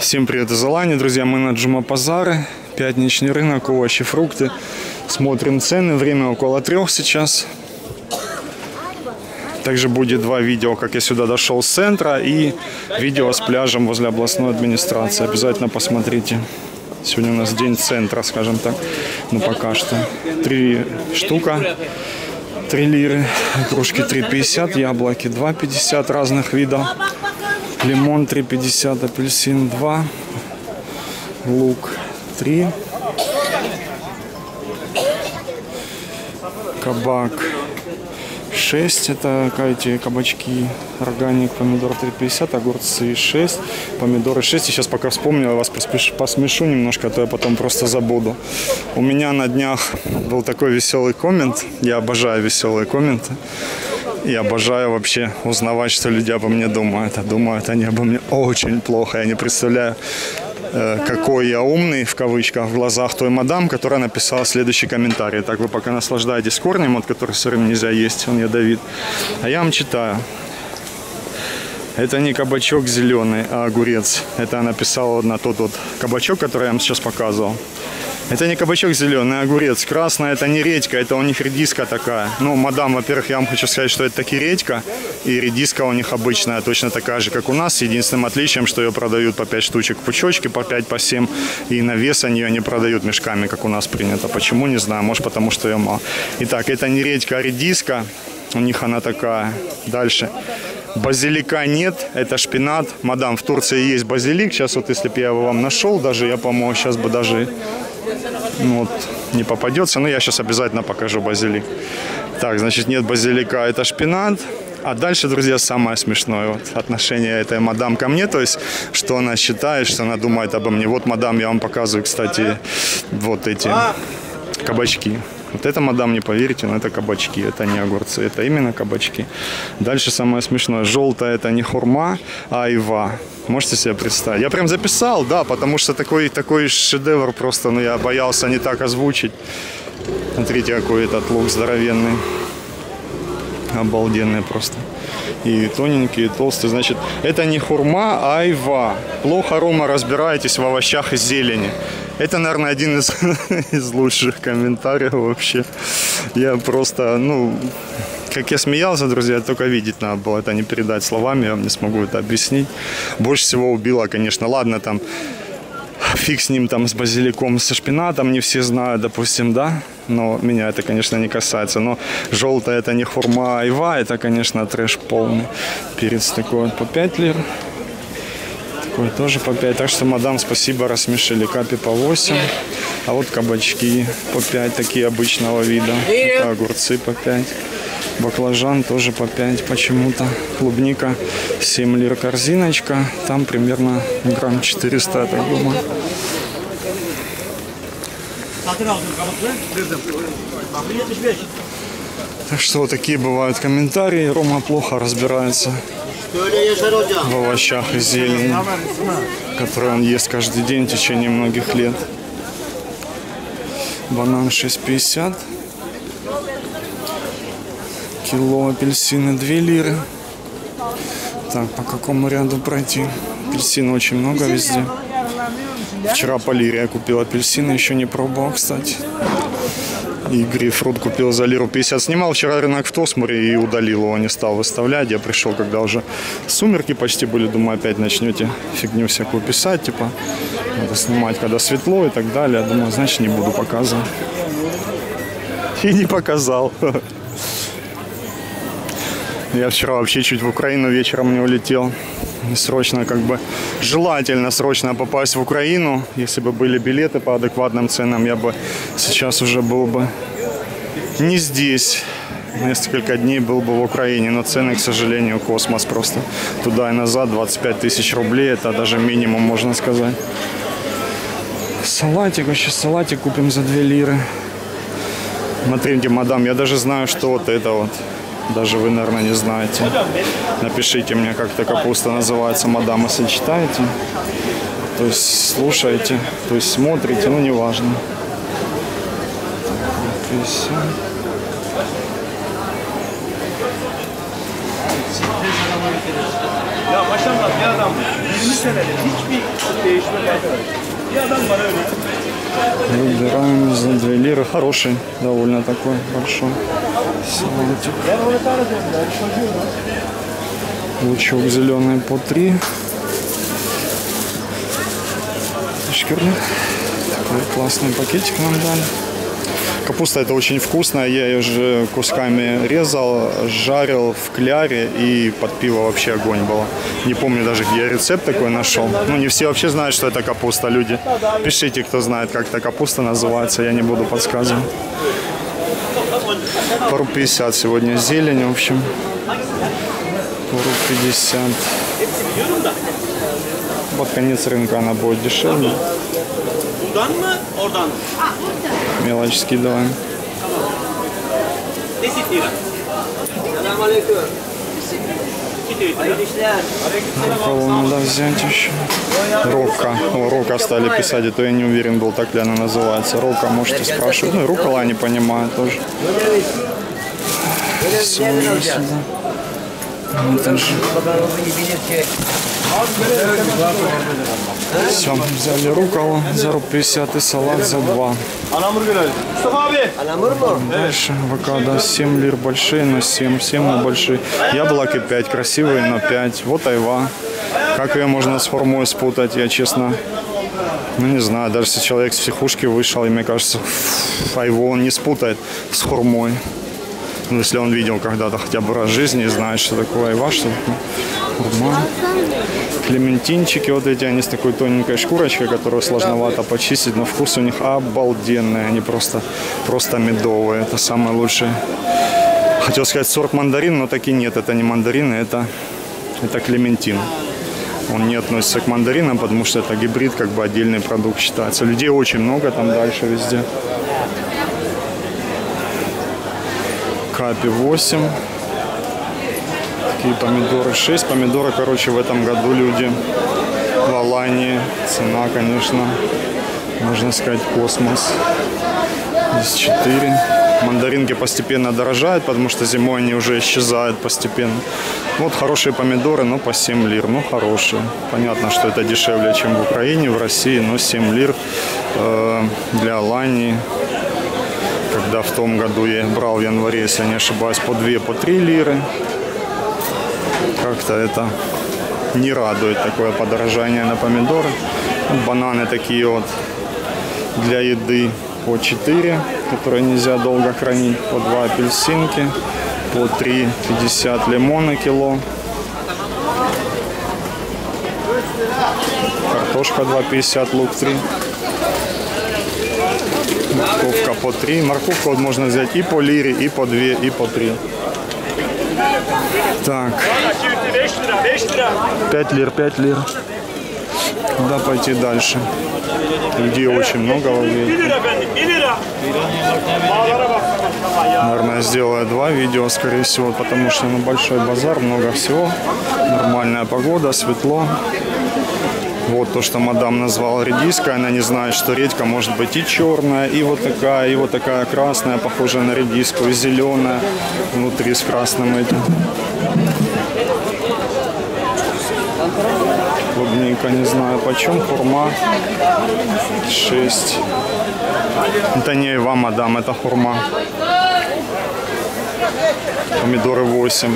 Всем привет из Алании, друзья, мы на Джума Пазары, пятничный рынок, овощи, фрукты, смотрим цены, время около 3 сейчас. Также будет 2 видео, как я сюда дошел с центра, и видео с пляжем возле областной администрации, обязательно посмотрите. Сегодня у нас день центра, скажем так, но пока что 3 штука. 3 лиры, кружки 3,50, яблоки 2,50 разных видов, лимон 3,50, апельсин 2, лук 3, кабак 6, это кабачки, органик, помидор 3,50, огурцы 6, помидоры 6. И сейчас пока вспомнил, я вас посмешу немножко, а то я потом просто забуду. У меня на днях был такой веселый коммент, я обожаю веселые комменты. И обожаю вообще узнавать, что люди обо мне думают. А думают они обо мне очень плохо, я не представляю. Какой я умный, в кавычках, в глазах той мадам, которая написала следующий комментарий. Так, вы пока наслаждаетесь корнем, от которого все время нельзя есть, он ядовит. А я вам читаю. Это не кабачок зеленый, а огурец. Это она писала на тот вот кабачок, который я вам сейчас показывал. Это не кабачок зеленый, а огурец. Красная, это не редька, это у них редиска такая. Ну, мадам, во-первых, я вам хочу сказать, что это таки редька. И редиска у них обычная, точно такая же, как у нас. С единственным отличием, что ее продают по 5 штучек в пучочке, по 5, по 7. И на вес они ее не продают мешками, как у нас принято. Почему, не знаю. Может, потому что ее мало. Итак, это не редька, а редиска. У них она такая. Дальше. Базилика нет, это шпинат. Мадам, в Турции есть базилик. Сейчас вот, если бы я его вам нашел, даже я, по-моему, сейчас бы даже... Ну, вот, не попадется, но я сейчас обязательно покажу базилик. Так, значит, нет базилика, это шпинат. А дальше, друзья, самое смешное вот, отношение этой мадам ко мне, то есть, что она считает, что она думает обо мне. Вот, мадам, я вам показываю, кстати, вот эти кабачки. Вот это, мадам, не поверите, но это кабачки, это не огурцы, это именно кабачки. Дальше самое смешное. Желтая – это не хурма, а айва. Можете себе представить? Я прям записал, да, потому что такой шедевр просто, но я боялся не так озвучить. Смотрите, какой этот лук здоровенный. Обалденный просто. И тоненький, и толстый. Значит, это не хурма, а айва. Плохо, Рома, разбираетесь в овощах и зелени. Это, наверное, один из лучших комментариев вообще. Я просто, ну, как я смеялся, друзья, только видеть надо было. Это не передать словами, я вам не смогу это объяснить. Больше всего убило, конечно. Ладно, там, фиг с ним, там, с базиликом, со шпинатом, не все знают, допустим, да. Но меня это, конечно, не касается. Но желтая – это не хурма, а айва. Это, конечно, трэш полный. Перец такой вот по 5 лир. Такой тоже по 5. Так что, мадам, спасибо, рассмешили. Капи по 8. А вот кабачки по 5, такие обычного вида. Это огурцы по 5. Баклажан тоже по 5 почему-то. Клубника 7 лир корзиночка. Там примерно грамм 400, я так думаю. Так что вот такие бывают комментарии. Рома плохо разбирается в овощах и зелени, которые он ест каждый день в течение многих лет. Банан 6,50. Кило апельсина 2 лиры. Так, по какому ряду пройти? Апельсина очень много везде. Вчера по лире я купил апельсины, еще не пробовал, кстати. И грейпфрут купил за лиру 50. Снимал вчера рынок в Тосмуре и удалил его, не стал выставлять. Я пришел, когда уже сумерки почти были. Думаю, опять начнете фигню всякую писать, типа, надо снимать, когда светло и так далее. Думаю, значит, не буду показывать. И не показал. Я вчера вообще чуть в Украину вечером не улетел. Срочно, как бы, желательно срочно попасть в Украину. Если бы были билеты по адекватным ценам, я бы сейчас уже был бы не здесь. Несколько дней был бы в Украине, но цены, к сожалению, космос просто. Туда и назад 25 тысяч рублей, это даже минимум, можно сказать. Салатик, вообще салатик купим за 2 лиры. Смотрите, мадам, я даже знаю, что вот это вот. Даже вы, наверное, не знаете. Напишите мне, как эта капуста называется, мадам, если читаете. То есть слушаете, то есть смотрите, ну, неважно. Ya başlamaz bir adam 20 senede hiçbir değişme yapmadı. Bir adam var öyle. Выбираем ювелира, хороший, довольно такой большой салатик. Лучок зеленый по 3. Шкирник. Такой классный пакетик нам дали. Капуста это очень вкусная, я ее же кусками резал, жарил в кляре и под пиво вообще огонь было. Не помню даже, где я рецепт такой нашел. Ну, не все вообще знают, что это капуста, люди. Пишите, кто знает, как эта капуста называется, я не буду подсказывать. Пару 50 сегодня зелень, в общем. Пару 50. Под конец рынка она будет дешевле. Мелочь скидываем. Кого надо взять еще? Рока. О, Рока стали писать, а то я не уверен был, так ли она называется. Рока, можете спрашивать. Ну, Рока Лани понимаю тоже. Все, взяли руколу за руб 50 и салат за 2. Дальше авокадо 7 лир большие на 7, 7 на большие. Яблоки 5, красивые на 5. Вот айва. Как ее можно с формой спутать, я честно... Ну, не знаю, даже если человек с психушки вышел, и мне кажется, айву он не спутает с хурмой. Ну, если он видел когда-то хотя бы раз в жизни и знает, что такое айва, что хурма. Клементинчики вот эти, они с такой тоненькой шкурочкой, которую сложновато почистить, но вкус у них обалденный, они просто медовые, это самое лучшее. Хотел сказать сорт мандарин, но таки нет, это не мандарин, это клементин. Он не относится к мандаринам, потому что это гибрид, как бы отдельный продукт считается. Людей очень много там дальше везде. Капи 8. Такие помидоры 6. Помидоры, короче, в этом году люди в Алании. Цена, конечно, можно сказать, космос. Здесь 4. Мандаринки постепенно дорожают, потому что зимой они уже исчезают постепенно. Вот хорошие помидоры, но по 7 лир. Ну, хорошие. Понятно, что это дешевле, чем в Украине, в России, но 7 лир для Алании. Когда в том году я их брал в январе, если я не ошибаюсь, по 2, по 3 лиры. Как-то это не радует, такое подорожание на помидоры. Бананы такие вот для еды по 4, которые нельзя долго хранить. По 2 апельсинки, по 3,50 лимона кило. Картошка 2,50, лук 3. Морковка по 3. Морковку вот можно взять и по лире, и по 2, и по 3. Так. 5 лир, 5 лир. Куда пойти дальше? Людей очень много. Наверное, сделаю 2 видео, скорее всего, потому что на большой базар много всего. Нормальная погода, светло. Вот то, что мадам назвала редиской, она не знает, что редька может быть и черная, и вот такая красная, похожая на редиску, и зеленая, внутри с красным этим. Клубника, не знаю почем, хурма 6. Это не айва, мадам, это хурма. Помидоры 8.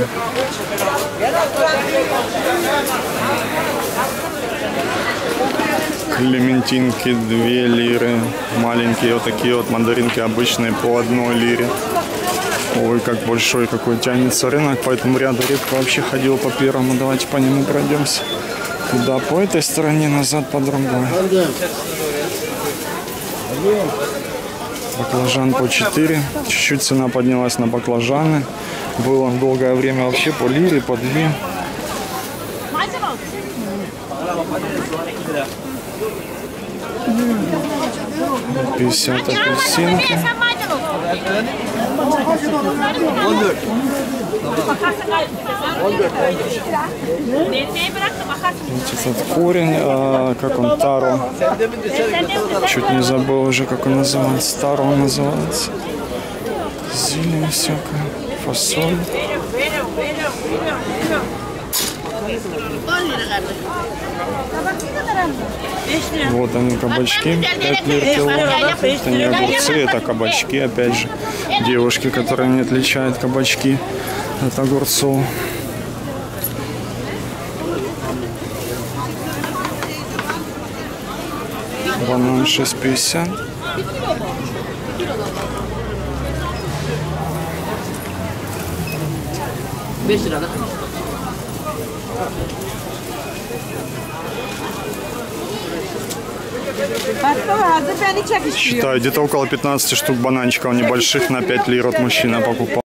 Клементинки 2 лиры, маленькие вот такие вот мандаринки обычные по 1 лире. Ой, как большой какой тянется рынок, поэтому ряду редко вообще ходил по первому. Давайте по нему пройдемся. Туда по этой стороне, назад по другой. Баклажан по 4. Чуть-чуть цена поднялась на баклажаны. Было долгое время вообще по лире, по 2. Вот 50 апельсинки. Этот корень, как он, таро. Чуть не забыл уже, как он называется. Таро он называется. Зелень всякая, фасоль. Вот они кабачки, 5 лир кило. Это не огурцы, это кабачки, опять же. Девушки, которые не отличают кабачки от огурцов. Банан 6,50. Считаю, где-то около 15 штук бананчиков небольших на 5 лир от мужчина покупал.